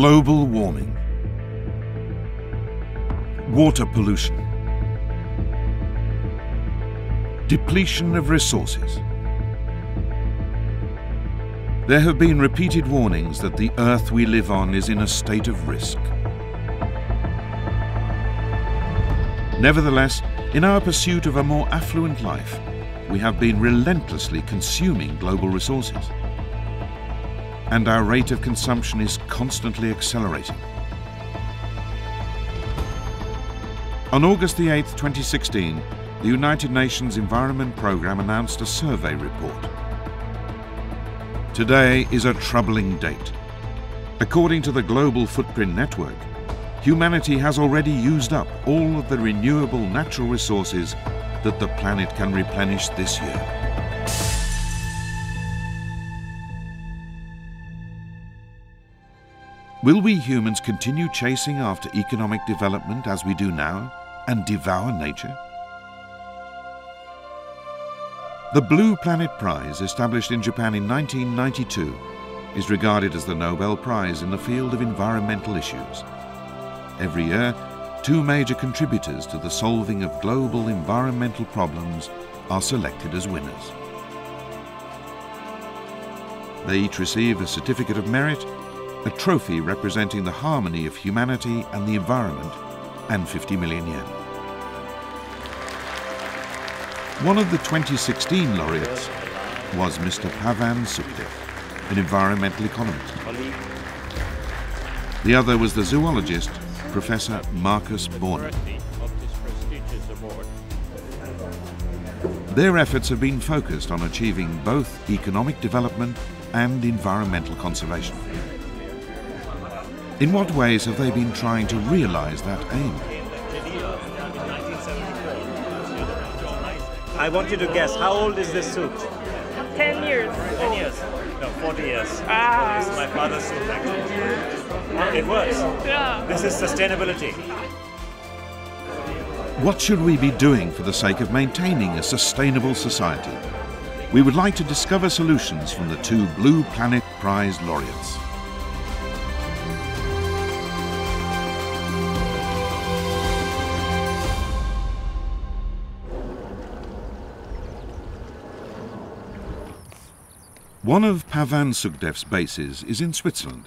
global warming, water pollution, depletion of resources. There have been repeated warnings that the Earth we live on is in a state of risk. Nevertheless, in our pursuit of a more affluent life, we have been relentlessly consuming global resources. And our rate of consumption is constantly accelerating. On August 8, 2016, the United Nations Environment Programme announced a survey report. Today is a troubling date. According to the Global Footprint Network, humanity has already used up all of the renewable natural resources that the planet can replenish this year. Will we humans continue chasing after economic development as we do now and devour nature? The Blue Planet Prize, established in Japan in 1992, is regarded as the Nobel Prize in the field of environmental issues. Every year, two major contributors to the solving of global environmental problems are selected as winners. They each receive a certificate of merit, a trophy representing the harmony of humanity and the environment, and 50 million yen. One of the 2016 laureates was Mr. Pavan Sukhdev, an environmental economist. The other was the zoologist, Professor Markus Borner. Their efforts have been focused on achieving both economic development and environmental conservation. In what ways have they been trying to realize that aim? I want you to guess, how old is this suit? 10 years. 10 years? No, 40 years. Ah. This is my father's suit, actually. It works. Yeah. This is sustainability. What should we be doing for the sake of maintaining a sustainable society? We would like to discover solutions from the two Blue Planet Prize laureates. One of Pavan Sukhdev's bases is in Switzerland.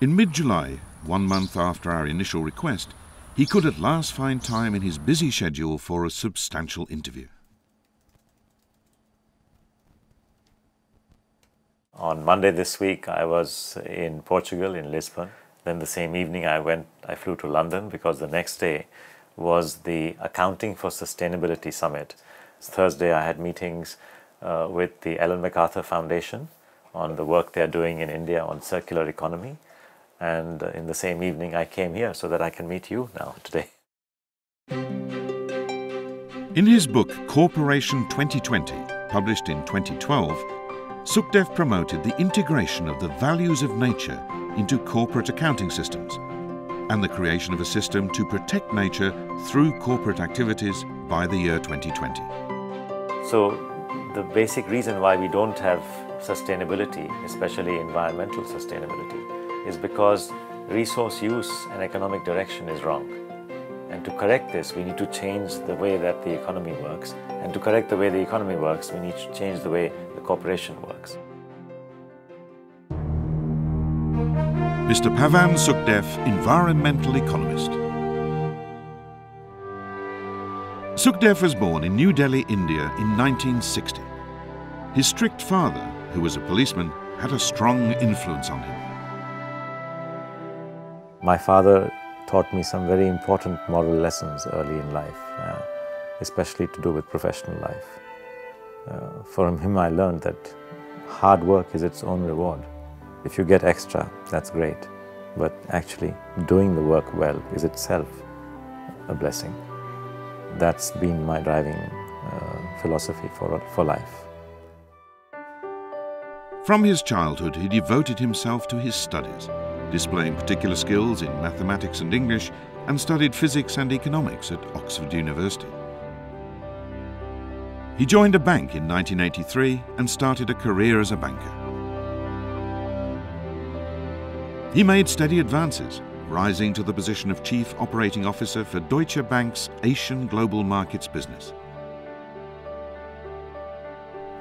In mid-July, 1 month after our initial request, he could at last find time in his busy schedule for a substantial interview. On Monday this week, I was in Portugal, in Lisbon. Then the same evening I flew to London, because the next day was the Accounting for Sustainability Summit. Thursday I had meetings with the Ellen MacArthur Foundation on the work they're doing in India on circular economy. And in the same evening, I came here so that I can meet you now today. In his book, Corporation 2020, published in 2012, Sukhdev promoted the integration of the values of nature into corporate accounting systems and the creation of a system to protect nature through corporate activities by the year 2020. So, the basic reason why we don't have sustainability, especially environmental sustainability, is because resource use and economic direction is wrong. And to correct this, we need to change the way that the economy works. And to correct the way the economy works, we need to change the way the corporation works. Mr. Pavan Sukhdev, environmental economist. Sukhdev was born in New Delhi, India in 1960. His strict father, who was a policeman, had a strong influence on him. My father taught me some very important moral lessons early in life, especially to do with professional life. From him I learned that hard work is its own reward. If you get extra, that's great, but actually doing the work well is itself a blessing. That's been my driving philosophy for life. From his childhood, he devoted himself to his studies, displaying particular skills in mathematics and English, and studied physics and economics at Oxford University. He joined a bank in 1983 and started a career as a banker. He made steady advances, rising to the position of Chief Operating Officer for Deutsche Bank's Asian Global Markets business.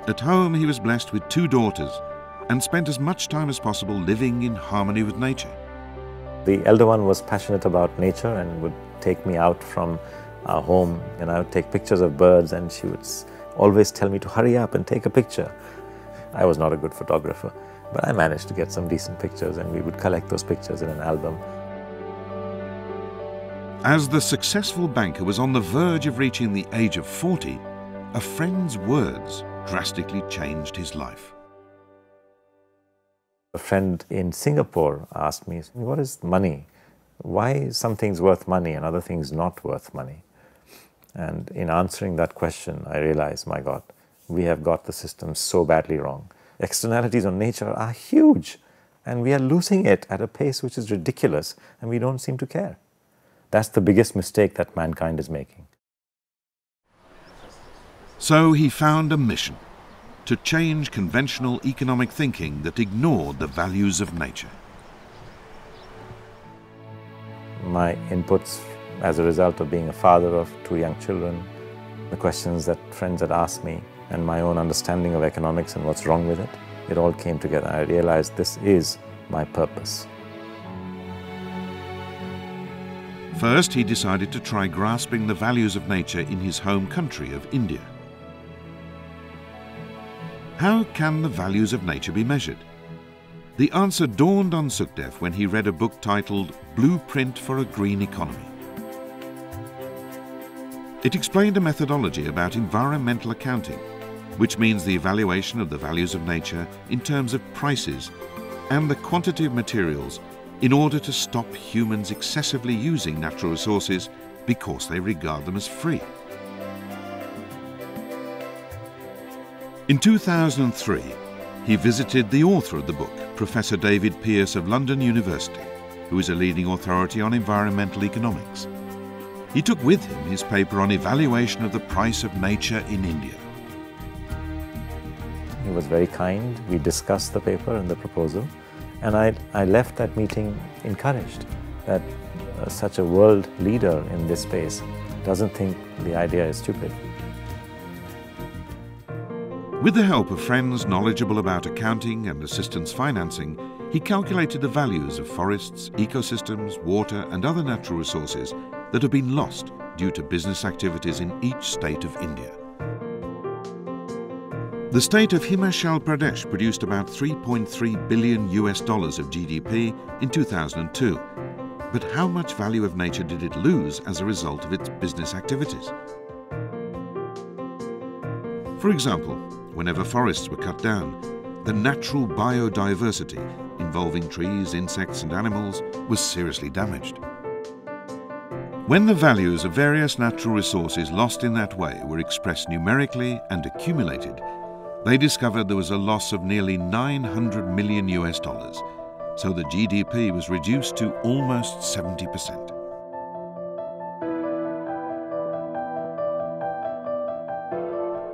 At home, he was blessed with two daughters and spent as much time as possible living in harmony with nature. The elder one was passionate about nature and would take me out from our home, and I would take pictures of birds, and she would always tell me to hurry up and take a picture. I was not a good photographer, but I managed to get some decent pictures, and we would collect those pictures in an album. As the successful banker was on the verge of reaching the age of 40, a friend's words drastically changed his life. A friend in Singapore asked me, what is money? Why is some things worth money and other things not worth money? And in answering that question, I realized, my God, we have got the system so badly wrong. Externalities on nature are huge, and we are losing it at a pace which is ridiculous, and we don't seem to care. That's the biggest mistake that mankind is making. So he found a mission: to change conventional economic thinking that ignored the values of nature. My inputs as a result of being a father of two young children, the questions that friends had asked me, and my own understanding of economics and what's wrong with it, it all came together. I realized this is my purpose. First, he decided to try grasping the values of nature in his home country of India. How can the values of nature be measured? The answer dawned on Sukhdev when he read a book titled Blueprint for a Green Economy. It explained a methodology about environmental accounting, which means the evaluation of the values of nature in terms of prices and the quantity of materials in order to stop humans excessively using natural resources because they regard them as free. In 2003, he visited the author of the book, Professor David Pierce of London University, who is a leading authority on environmental economics. He took with him his paper on evaluation of the price of nature in India. He was very kind. We discussed the paper and the proposal, and I left that meeting encouraged that such a world leader in this space doesn't think the idea is stupid. With the help of friends knowledgeable about accounting and assistance financing, he calculated the values of forests, ecosystems, water and other natural resources that have been lost due to business activities in each state of India. The state of Himachal Pradesh produced about $3.3 billion of GDP in 2002. But how much value of nature did it lose as a result of its business activities? For example, whenever forests were cut down, the natural biodiversity involving trees, insects and animals was seriously damaged. When the values of various natural resources lost in that way were expressed numerically and accumulated, they discovered there was a loss of nearly $900 million, so the GDP was reduced to almost 70%.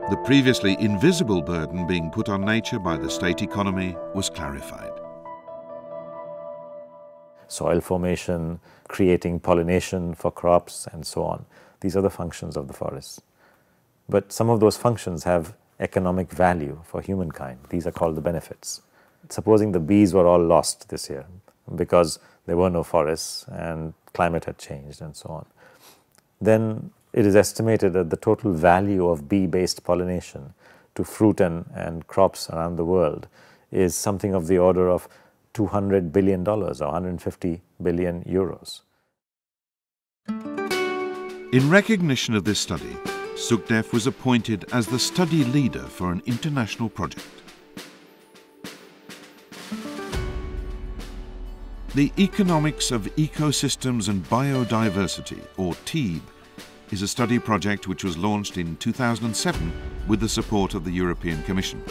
The previously invisible burden being put on nature by the state economy was clarified. Soil formation, creating pollination for crops and so on. These are the functions of the forests. But some of those functions have economic value for humankind. These are called the benefits. Supposing the bees were all lost this year because there were no forests and climate had changed and so on, then it is estimated that the total value of bee-based pollination to fruit and crops around the world is something of the order of $200 billion or €150 billion. In recognition of this study, Sukhdev was appointed as the study leader for an international project. The Economics of Ecosystems and Biodiversity, or TEEB, is a study project which was launched in 2007 with the support of the European Commission.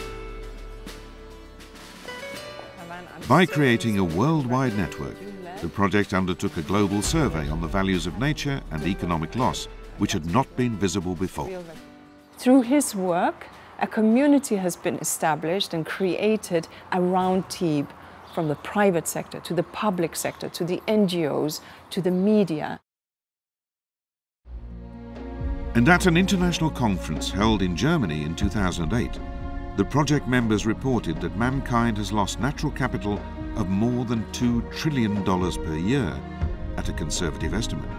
By creating a worldwide network, the project undertook a global survey on the values of nature and economic loss, which had not been visible before. Through his work, a community has been established and created around TEEB from the private sector to the public sector, to the NGOs, to the media. And at an international conference held in Germany in 2008, the project members reported that mankind has lost natural capital of more than $2 trillion per year, at a conservative estimate.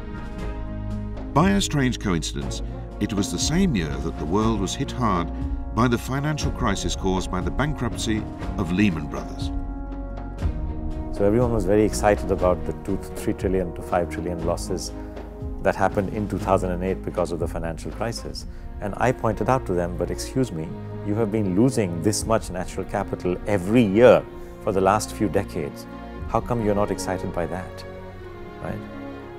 By a strange coincidence, it was the same year that the world was hit hard by the financial crisis caused by the bankruptcy of Lehman Brothers. So everyone was very excited about the $3 trillion to $5 trillion losses that happened in 2008 because of the financial crisis. And I pointed out to them, but excuse me, you have been losing this much natural capital every year for the last few decades. How come you're not excited by that, right?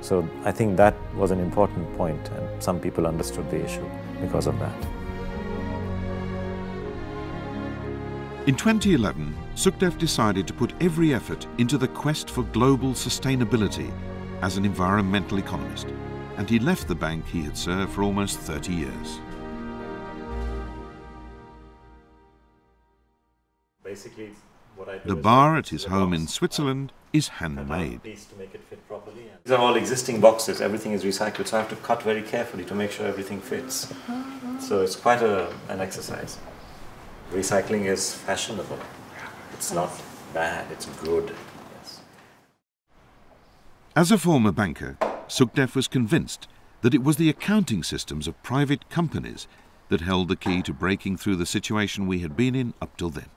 So I think that was an important point, and some people understood the issue because of that. In 2011, Sukhdev decided to put every effort into the quest for global sustainability as an environmental economist, and he left the bank he had served for almost 30 years. Basically, the bar at his home in Switzerland is handmade. These are all existing boxes, everything is recycled, so I have to cut very carefully to make sure everything fits. So it's quite an exercise. Recycling is fashionable. It's not bad, it's good. Yes. As a former banker, Sukhdev was convinced that it was the accounting systems of private companies that held the key to breaking through the situation we had been in up till then.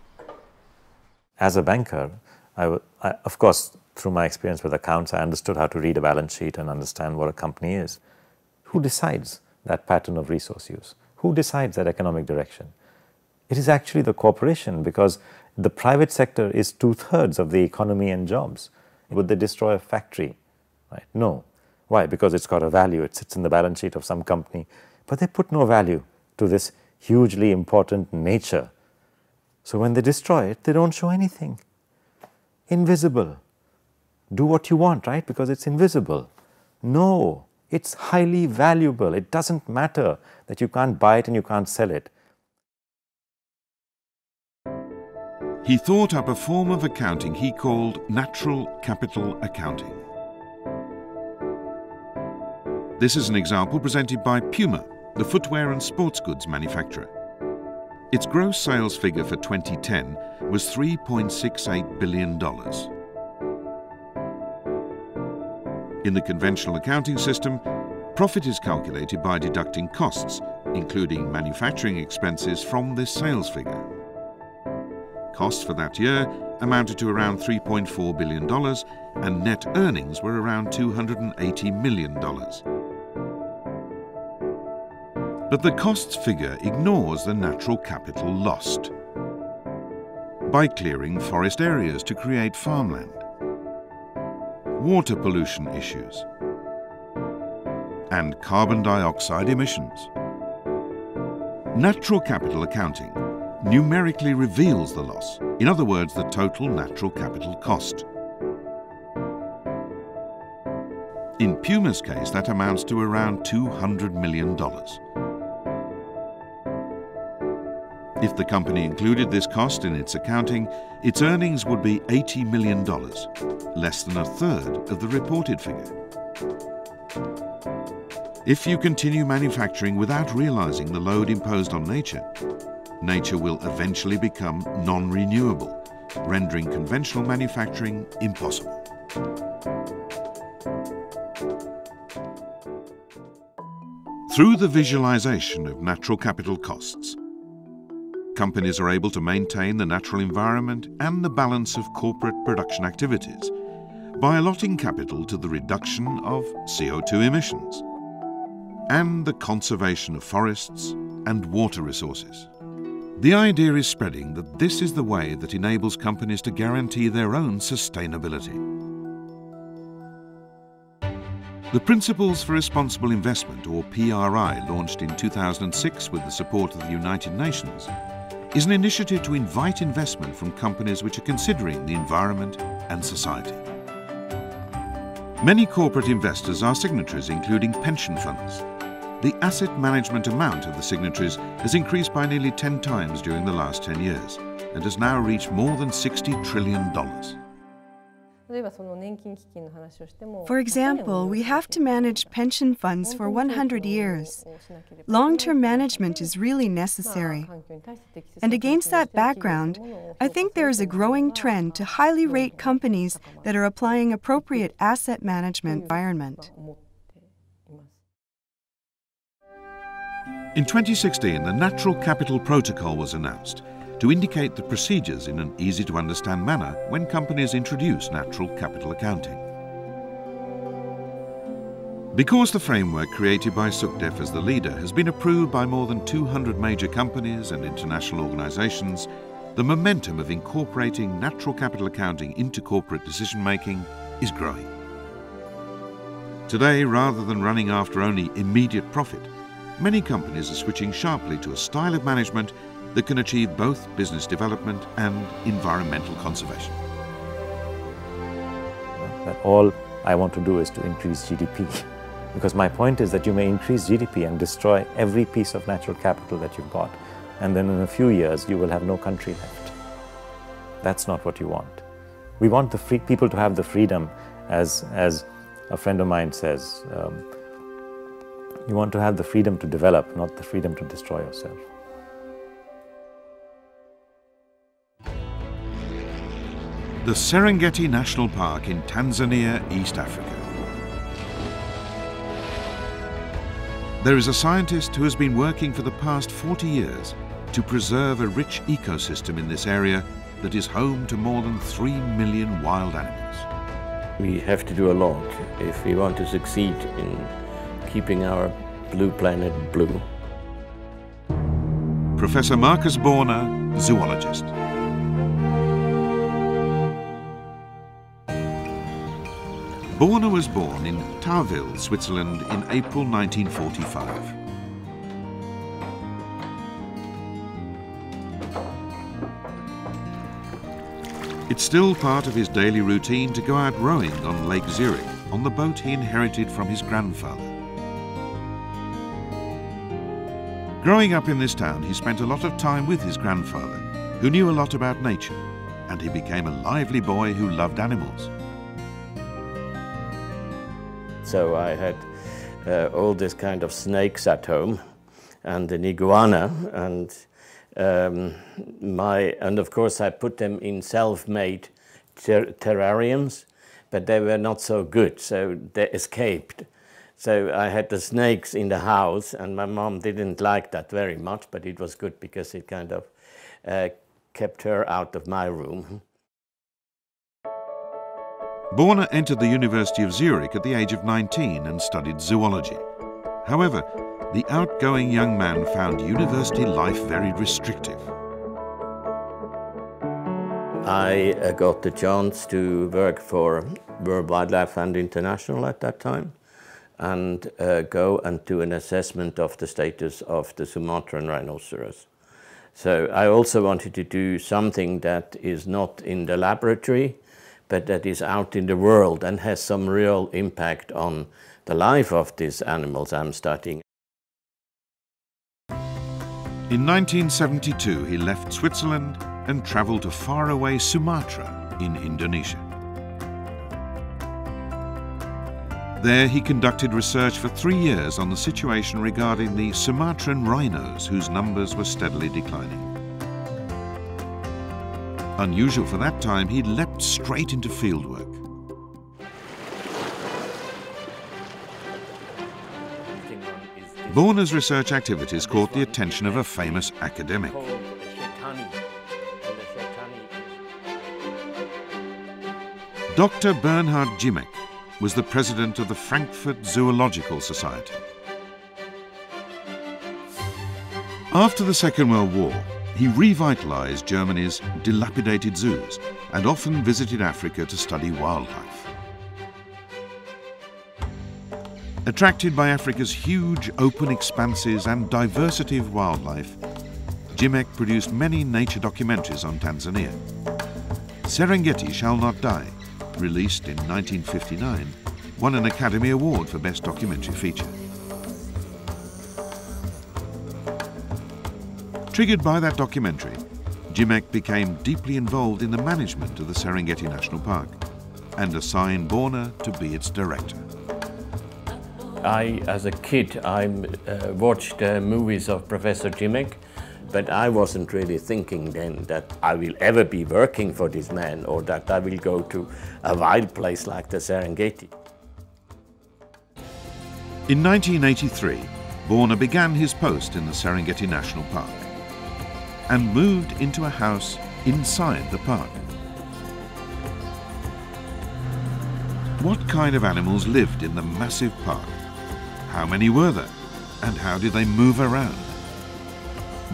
As a banker, I of course, through my experience with accounts, I understood how to read a balance sheet and understand what a company is. Who decides that pattern of resource use? Who decides that economic direction? It is actually the corporation, because the private sector is 2/3 of the economy and jobs. Would they destroy a factory? Right? No. Why? Because it's got a value. It sits in the balance sheet of some company. But they put no value to this hugely important nature. So when they destroy it, they don't show anything. Invisible. Do what you want, right? Because it's invisible. No. It's highly valuable. It doesn't matter that you can't buy it and you can't sell it. He thought up a form of accounting he called natural capital accounting. This is an example presented by Puma, the footwear and sports goods manufacturer. Its gross sales figure for 2010 was $3.68 billion. In the conventional accounting system, profit is calculated by deducting costs, including manufacturing expenses, from this sales figure. Costs for that year amounted to around $3.4 billion, and net earnings were around $280 million. But the costs figure ignores the natural capital lost by clearing forest areas to create farmland, water pollution issues, and carbon dioxide emissions. Natural capital accounting numerically reveals the loss, in other words, the total natural capital cost. In Puma's case, that amounts to around $200 million. If the company included this cost in its accounting, its earnings would be $80 million, less than 1/3 of the reported figure. If you continue manufacturing without realizing the load imposed on nature, nature will eventually become non-renewable, rendering conventional manufacturing impossible. Through the visualization of natural capital costs, companies are able to maintain the natural environment and the balance of corporate production activities by allotting capital to the reduction of CO2 emissions and the conservation of forests and water resources. The idea is spreading that this is the way that enables companies to guarantee their own sustainability. The Principles for Responsible Investment, or PRI, launched in 2006 with the support of the United Nations, is an initiative to invite investment from companies which are considering the environment and society. Many corporate investors are signatories, including pension funds. The asset management amount of the signatories has increased by nearly 10 times during the last 10 years and has now reached more than $60 trillion. For example, we have to manage pension funds for 100 years. Long-term management is really necessary. And against that background, I think there is a growing trend to highly rate companies that are applying appropriate asset management environment. In 2016, the Natural Capital Protocol was announced to indicate the procedures in an easy-to-understand manner when companies introduce natural capital accounting. Because the framework created by Sukhdev as the leader has been approved by more than 200 major companies and international organizations, the momentum of incorporating natural capital accounting into corporate decision-making is growing. Today, rather than running after only immediate profit, many companies are switching sharply to a style of management that can achieve both business development and environmental conservation. But all I want to do is to increase GDP. Because my point is that you may increase GDP and destroy every piece of natural capital that you've got. And then in a few years, you will have no country left. That's not what you want. We want the free people to have the freedom, as a friend of mine says, you want to have the freedom to develop, not the freedom to destroy yourself. The Serengeti National Park in Tanzania, East Africa. There is a scientist who has been working for the past 40 years to preserve a rich ecosystem in this area that is home to more than 3 million wild animals. We have to do a lot if we want to succeed in keeping our blue planet blue. Professor Markus Borner, zoologist. Borner was born in Tauwil, Switzerland in April 1945. It's still part of his daily routine to go out rowing on Lake Zurich on the boat he inherited from his grandfather. Growing up in this town, he spent a lot of time with his grandfather, who knew a lot about nature, and he became a lively boy who loved animals. So I had all this kind of snakes at home, and an iguana, and of course I put them in self-made terrariums, but they were not so good, so they escaped. So I had the snakes in the house, and my mom didn't like that very much, but it was good because it kind of kept her out of my room. Borner entered the University of Zurich at the age of 19 and studied zoology. However, the outgoing young man found university life very restrictive. I got the chance to work for World Wildlife Fund International at that time, and go and do an assessment of the status of the Sumatran rhinoceros. So I also wanted to do something that is not in the laboratory, but that is out in the world and has some real impact on the life of these animals I'm studying. In 1972, he left Switzerland and traveled to faraway Sumatra in Indonesia. There he conducted research for 3 years on the situation regarding the Sumatran rhinos, whose numbers were steadily declining. Unusual for that time, he leapt straight into fieldwork. Borner's research activities caught the attention of a famous academic. Dr. Bernhard Grzimek was the president of the Frankfurt Zoological Society. After the Second World War, he revitalized Germany's dilapidated zoos and often visited Africa to study wildlife. Attracted by Africa's huge open expanses and diversity of wildlife, Grzimek produced many nature documentaries on Tanzania. Serengeti Shall Not Die, released in 1959, won an Academy Award for Best Documentary Feature. Triggered by that documentary, Grzimek became deeply involved in the management of the Serengeti National Park, and assign Borner to be its director. As a kid, I watched movies of Professor Grzimek, but I wasn't really thinking then that I will ever be working for this man or that I will go to a wild place like the Serengeti. In 1983, Borner began his post in the Serengeti National Park and moved into a house inside the park. What kind of animals lived in the massive park? How many were there? And how did they move around?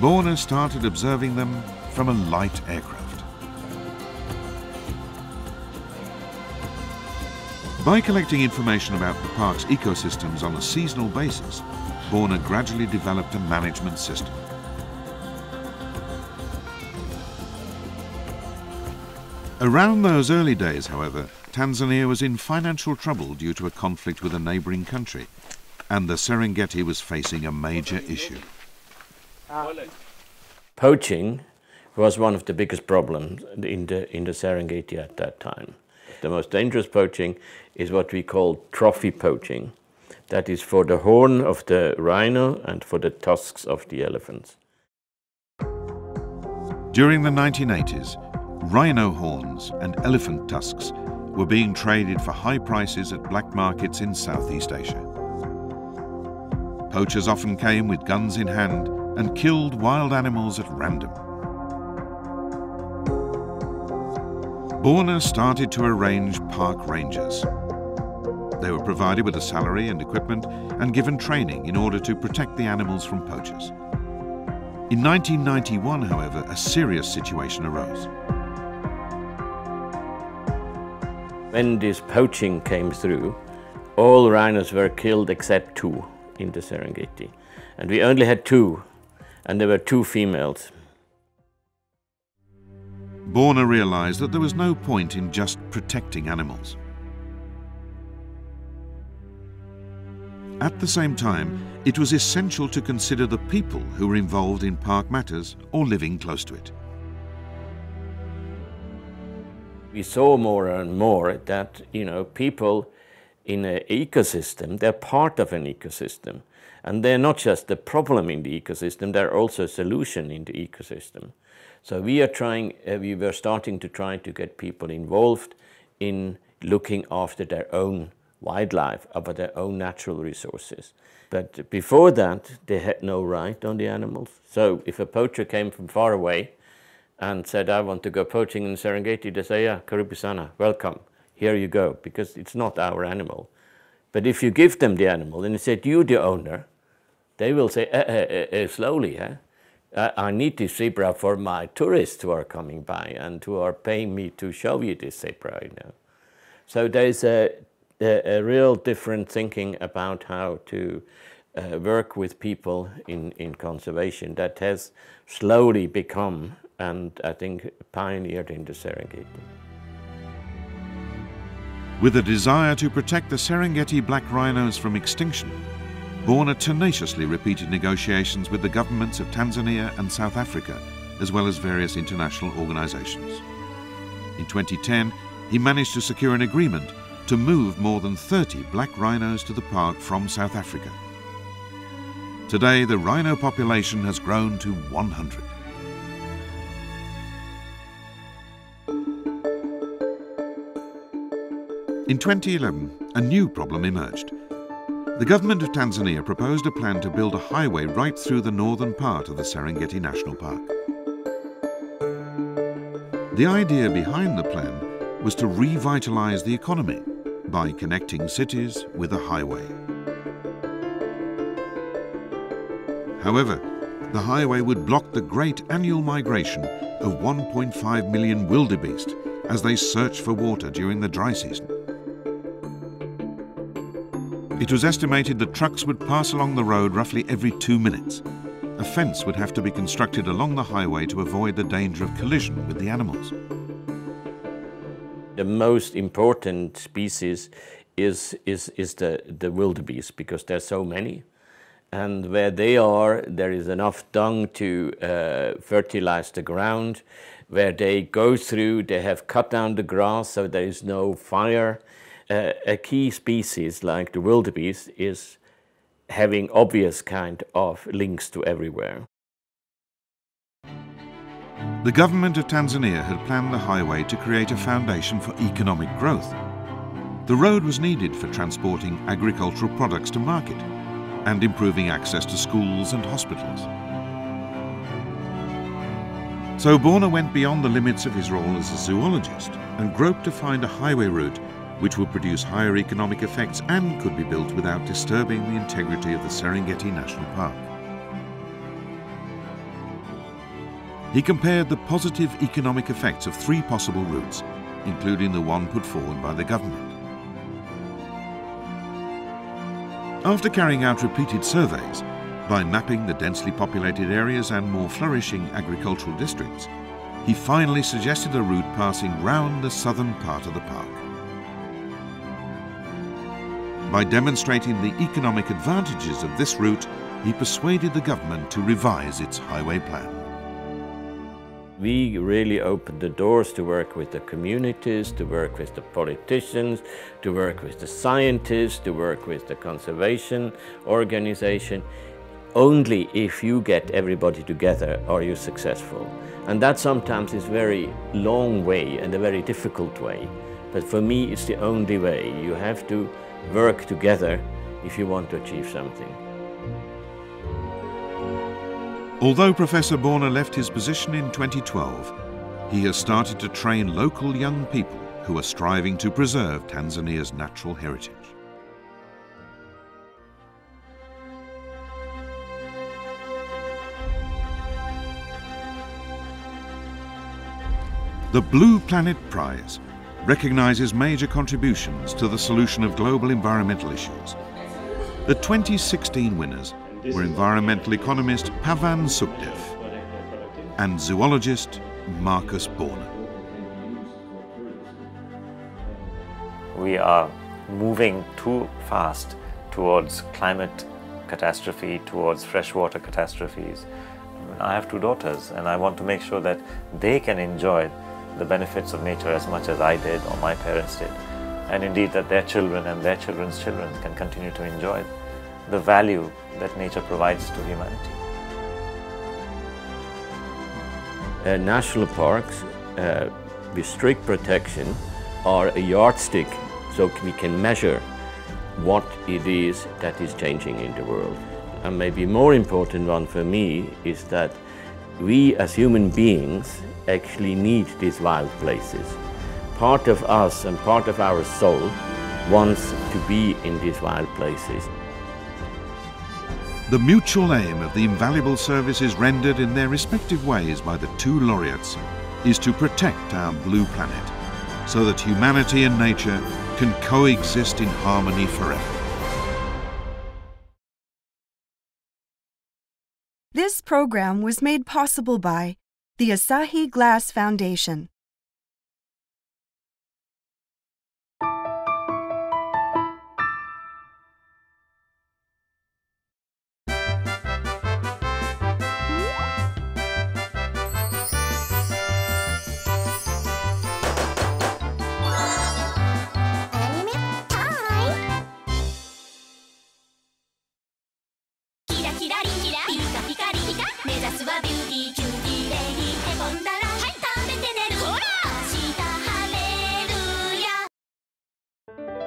Borner started observing them from a light aircraft. By collecting information about the park's ecosystems on a seasonal basis, Borner gradually developed a management system. Around those early days, however, Tanzania was in financial trouble due to a conflict with a neighbouring country, and the Serengeti was facing a major issue. Poaching was one of the biggest problems in the Serengeti at that time. The most dangerous poaching is what we call trophy poaching. That is for the horn of the rhino and for the tusks of the elephants. During the 1980s, rhino horns and elephant tusks were being traded for high prices at black markets in Southeast Asia. Poachers often came with guns in hand and killed wild animals at random. Borner started to arrange park rangers. They were provided with a salary and equipment and given training in order to protect the animals from poachers. In 1991, however, a serious situation arose. When this poaching came through, all rhinos were killed except two in the Serengeti. And we only had two, and there were two females. Borner realized that there was no point in just protecting animals. At the same time, it was essential to consider the people who were involved in park matters or living close to it. We saw more and more that, you know, people in an ecosystem, they're part of an ecosystem. And they're not just the problem in the ecosystem, they're also a solution in the ecosystem. So we were starting to try to get people involved in looking after their own wildlife, about their own natural resources. But before that, they had no right on the animals. So if a poacher came from far away and said, I want to go poaching in Serengeti, they say, yeah, karibu sana, welcome, here you go, because it's not our animal. But if you give them the animal and you said, you the owner, they will say, slowly, eh? I need this zebra for my tourists who are coming by and who are paying me to show you this zebra, you know. So there's a real different thinking about how to work with people in conservation that has slowly become, and I think, pioneered in the Serengeti. With a desire to protect the Serengeti black rhinos from extinction, Borner tenaciously repeated negotiations with the governments of Tanzania and South Africa, as well as various international organisations. In 2010, he managed to secure an agreement to move more than 30 black rhinos to the park from South Africa. Today, the rhino population has grown to 100. In 2011, a new problem emerged. The government of Tanzania proposed a plan to build a highway right through the northern part of the Serengeti National Park. The idea behind the plan was to revitalise the economy by connecting cities with a highway. However, the highway would block the great annual migration of 1.5 million wildebeest as they search for water during the dry season. It was estimated that trucks would pass along the road roughly every 2 minutes. A fence would have to be constructed along the highway to avoid the danger of collision with the animals. The most important species is the wildebeest, because there are so many. and where they are, there is enough dung to fertilize the ground. Where they go through, they have cut down the grass so there is no fire. A key species like the wildebeest is having obvious kind of links to everywhere. The government of Tanzania had planned the highway to create a foundation for economic growth. The road was needed for transporting agricultural products to market and improving access to schools and hospitals. So Borner went beyond the limits of his role as a zoologist and groped to find a highway route which would produce higher economic effects and could be built without disturbing the integrity of the Serengeti National Park. He compared the positive economic effects of three possible routes, including the one put forward by the government. After carrying out repeated surveys, by mapping the densely populated areas and more flourishing agricultural districts, he finally suggested a route passing round the southern part of the park. By demonstrating the economic advantages of this route, he persuaded the government to revise its highway plan. We really opened the doors to work with the communities, to work with the politicians, to work with the scientists, to work with the conservation organization. Only if you get everybody together are you successful. And that sometimes is a very long way and a very difficult way. But for me, it's the only way. You have to work together if you want to achieve something. Although Professor Borner left his position in 2012, he has started to train local young people who are striving to preserve Tanzania's natural heritage. The Blue Planet Prize recognizes major contributions to the solution of global environmental issues. The 2016 winners were environmental economist Pavan Sukhdev and zoologist Markus Borner. We are moving too fast towards climate catastrophe, towards freshwater catastrophes. I have two daughters and I want to make sure that they can enjoy the benefits of nature as much as I did or my parents did, and indeed that their children and their children's children can continue to enjoy the value that nature provides to humanity. National parks with strict protection are a yardstick, so we can measure what it is that is changing in the world. And maybe more important one for me is that we as human beings actually need these wild places. Part of us and part of our soul wants to be in these wild places. The mutual aim of the invaluable services rendered in their respective ways by the two laureates is to protect our blue planet so that humanity and nature can coexist in harmony forever. This program was made possible by the Asahi Glass Foundation.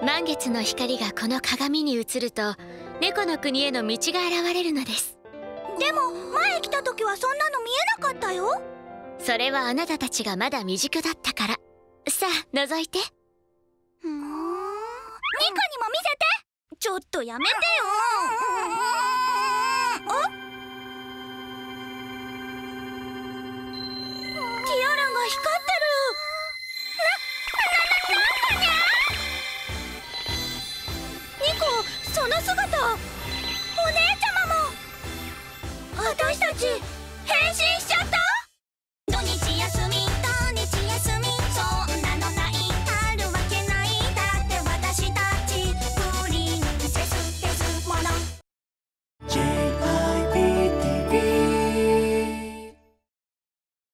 満月の光がこの鏡に映ると猫の国への道が現れるのです。でも前来た時はそんなの見えなかったよ。それはあなたたちがまだ未熟だったから。さあ覗いて。ニコにも見せて。ちょっとやめてよ。あっ、ティアラが光った。